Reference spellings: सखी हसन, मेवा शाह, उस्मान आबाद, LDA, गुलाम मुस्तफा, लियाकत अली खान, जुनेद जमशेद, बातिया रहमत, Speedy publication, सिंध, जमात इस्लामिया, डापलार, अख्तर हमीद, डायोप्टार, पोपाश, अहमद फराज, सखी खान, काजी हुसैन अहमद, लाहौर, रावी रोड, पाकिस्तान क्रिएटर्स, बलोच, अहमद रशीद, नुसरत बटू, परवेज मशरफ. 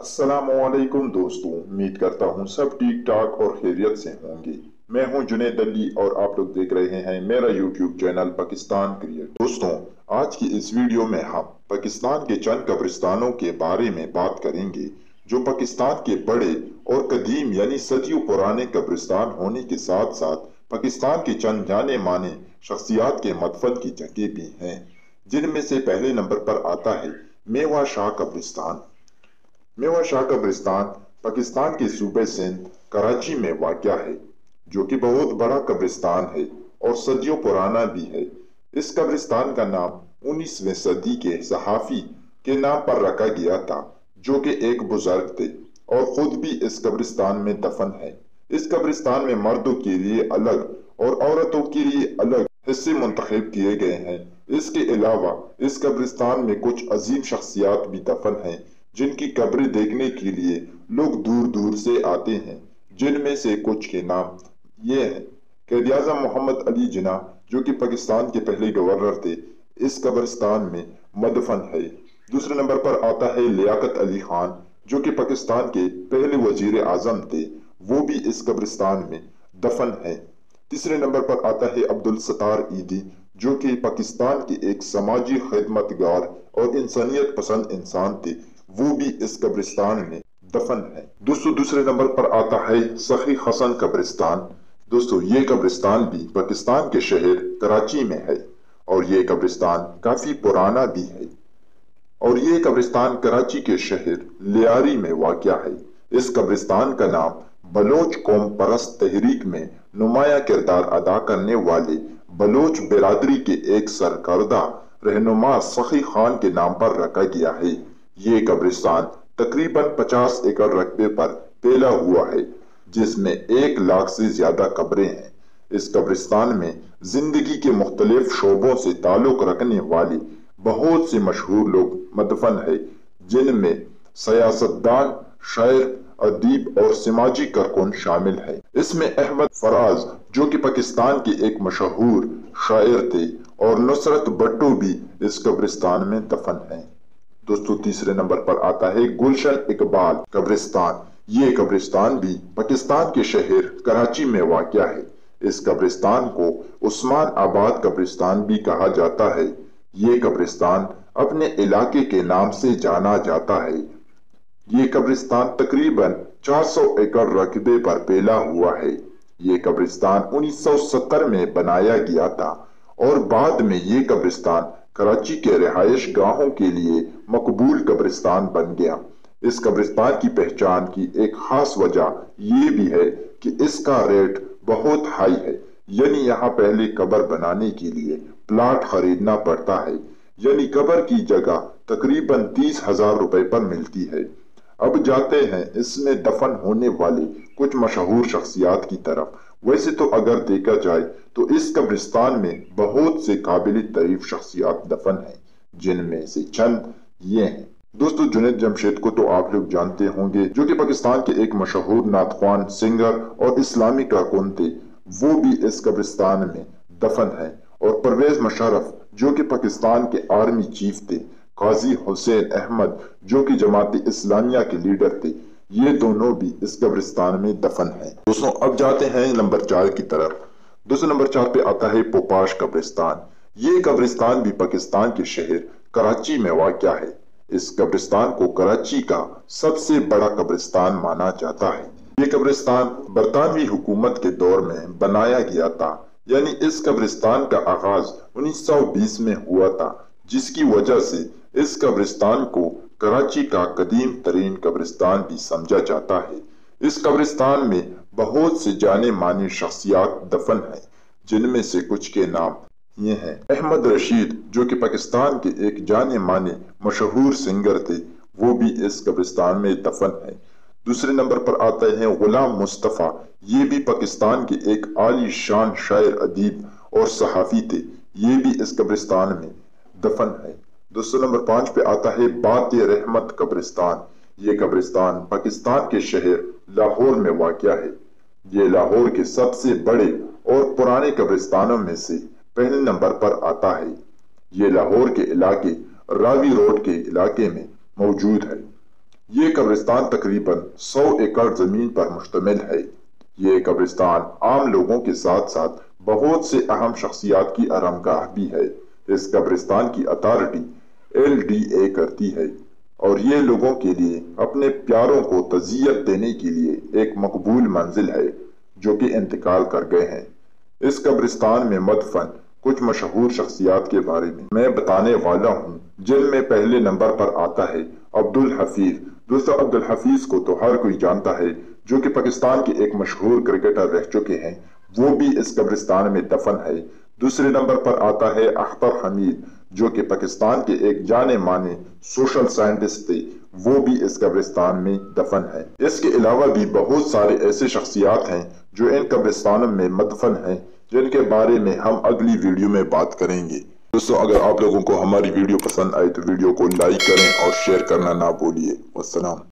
अस्सलामुअलैकुम दोस्तों, उम्मीद करता हूँ सब ठीक ठाक और खैरियत से होंगे। मैं हूँ जुनैद अली और आप लोग देख रहे हैं मेरा यूट्यूब चैनल पाकिस्तान क्रिएटर्स। दोस्तों, आज की इस वीडियो में हम पाकिस्तान के चंद कब्रिस्तानों के बारे में बात करेंगे जो पाकिस्तान के बड़े और कदीम यानी सदियों पुराने कब्रिस्तान होने के साथ साथ पाकिस्तान के चंद जाने माने शख्सियात के मदफन की जगह भी हैं, जिनमें से पहले नंबर पर आता है मेवा शाह कब्रिस्तान। मेवा शाह कब्रिस्तान पाकिस्तान के सूबे सिंध कराची में वाक़या है, जो कि बहुत बड़ा कब्रिस्तान है और सदियों पुराना भी है। इस कब्रिस्तान का नाम 19वीं सदी के सहाफ़ी के नाम पर रखा गया था, जो कि एक बुजुर्ग थे और ख़ुद भी इस कब्रिस्तान में दफन है। इस कब्रिस्तान में मर्दों के लिए अलग और औरतों के लिए अलग हिस्से मुंतखब किए गए हैं। इसके अलावा इस कब्रिस्तान में कुछ अजीम शख्सियात भी दफन हैं, जिनकी कब्रें देखने के लिए लोग दूर दूर से आते हैं, जिनमें से कुछ के नाम ये हैं। क़ायद-ए-आज़म मोहम्मद अली जिन्ना, जो कि पाकिस्तान के पहले गवर्नर थे, इस कब्रिस्तान में मदफन है। दूसरे नंबर पर आता है लियाकत अली खान, जो कि पाकिस्तान के पहले वजीर आज़म थे, वो भी इस कब्रिस्तान में दफन है। तीसरे नंबर पर आता है अब्दुल सत्तार ईदी, जो कि पाकिस्तान के एक समाजी खिदमतगार और इंसानियत पसंद इंसान थे, वो भी इस कब्रिस्तान में दफन है। दोस्तों, दूसरे नंबर पर आता है सखी हसन कब्रिस्तान। दोस्तों, ये कब्रिस्तान भी पाकिस्तान के शहर कराची में है और ये कब्रिस्तान काफी पुराना भी है और ये कब्रिस्तान कराची के शहर लियारी में वाक़या है। इस कब्रिस्तान का नाम बलोच कौम परस्त तहरीक में नुमायां किरदार अदा करने वाले बलोच बिरादरी के एक सरकर्दा रहनुमा सखी खान के नाम पर रखा गया है। ये कब्रिस्तान तकरीबन 50 एकड़ रकबे पर फैला हुआ है, जिसमें 1 लाख से ज्यादा कब्रें हैं। इस कब्रिस्तान में जिंदगी के मुख्तलिफ शोबों से ताल्लुक़ रखने वाले बहुत से मशहूर लोग मदफन है, जिनमें सियासतदान, शायर, अदीब और समाजी कारकुन शामिल है। इसमें अहमद फराज, जो कि पाकिस्तान के एक मशहूर शायर थे, और नुसरत बटू भी इस कब्रिस्तान में दफन है। दोस्तों, तीसरे नंबर पर आता है गुलशन इकबाल कब्रिस्तान। ये कब्रिस्तान भी पाकिस्तान के शहर कराची में वाक़या है। इस कब्रिस्तान को उस्मान आबाद कब्रिस्तान भी कहा जाता है। ये कब्रिस्तान अपने इलाके के नाम से जाना जाता है। ये कब्रिस्तान तकरीबन 400 एकड़ रकबे पर फैला हुआ है। ये कब्रिस्तान 1970 में बनाया गया था और बाद में ये कब्रिस्तान कराची के रिहाइश गाहों के लिए मकबूल कब्रिस्तान बन गया। इस कब्रिस्तान की पहचान की एक खास वजह यह भी है कि इसका रेट बहुत हाई है, यानी यहाँ पहले कब्र बनाने के लिए प्लाट खरीदना पड़ता है, यानी कब्र की जगह तकरीबन 30,000 रुपए पर मिलती है। अब जाते हैं इसमें दफन होने वाले कुछ मशहूर शख्सियात की तरफ। वैसे तो अगर देखा जाए तो इस कब्रिस्तान में बहुत से काबिल तारीफ शख्सियात दफन हैं, जिनमें से चंद ये हैं। दोस्तों, जुनेद जमशेद को तो आप लोग जानते होंगे, जो कि पाकिस्तान के एक मशहूर नातख्वान, सिंगर और इस्लामी कारकुन थे, वो भी इस कब्रिस्तान में दफन है। और परवेज मशरफ, जो कि पाकिस्तान के आर्मी चीफ थे, काजी हुसैन अहमद, जो कि जमात इस्लामिया के लीडर थे, ये दोनों भी इस कब्रिस्तान में दफन हैं। दोस्तों, अब जाते हैं नंबर 4 की तरफ। दोस्तों, नंबर 4 पे आता है पोपाश कब्रिस्तान। ये कब्रिस्तान भी पाकिस्तान के शहर कराची में वाक़या है। इस कब्रिस्तान को कराची का सबसे बड़ा कब्रिस्तान माना जाता है। ये कब्रिस्तान बरतानवी हुकूमत के दौर में बनाया गया था, यानी इस कब्रिस्तान का आगाज 1920 में हुआ था, जिसकी वजह से इस कब्रिस्तान को कराची का कदीम तरीन कब्रिस्तान भी समझा जाता है। इस कब्रिस्तान में बहुत से जाने माने शख्सियात दफन हैं, जिनमें से कुछ के नाम ये हैं। अहमद रशीद, जो कि पाकिस्तान के एक जाने माने मशहूर सिंगर थे, वो भी इस कब्रिस्तान में दफन है। दूसरे नंबर पर आते हैं गुलाम मुस्तफा। ये भी पाकिस्तान के एक आली शान शायर, अदीब और सहाफ़ी थे, ये भी इस कब्रिस्तान में दफन है। दूसरे नंबर 5 पे आता है बातिया रहमत कब्रिस्तान। ये कब्रिस्तान पाकिस्तान के शहर लाहौर में वाक़या है। ये लाहौर के सबसे बड़े और पुराने कब्रिस्तानों में से पहले नंबर पर आता है। ये लाहौर के इलाके रावी रोड के इलाके में मौजूद है। ये कब्रिस्तान तकरीबन 100 एकड़ जमीन पर मुश्तमिल है। ये कब्रिस्तान आम लोगों के साथ साथ बहुत से अहम शख्सियात की आरामगाह भी है। इस कब्रिस्तान की अथॉरिटी LDA करती है और ये लोगों के लिए अपने प्यारों को तज़ियत देने के लिए एक मकबूल मंजिल है जो कि इंतकाल कर गए हैं। इस कब्रिस्तान में मदफन कुछ मशहूर शख्सियात के बारे में मैं बताने वाला हूँ, जिनमें पहले नंबर पर आता है अब्दुल हफीज। दोस्तों, अब्दुल हफीज को तो हर कोई जानता है, जो कि पाकिस्तान के एक मशहूर क्रिकेटर रह चुके हैं। वो भी इस कब्रिस्तान में दफन है। दूसरे नंबर पर आता है अख्तर हमीद, जो कि पाकिस्तान के एक जाने माने सोशल साइंटिस्ट थे। वो भी इस कब्रिस्तान में दफन है। इसके अलावा भी बहुत सारे ऐसे शख्सियात हैं जो इन कब्रिस्तानों में मदफन हैं, जिनके बारे में हम अगली वीडियो में बात करेंगे। दोस्तों, अगर आप लोगों को हमारी वीडियो पसंद आए तो वीडियो को लाइक करें और शेयर करना ना भूलिए। वस्सलाम।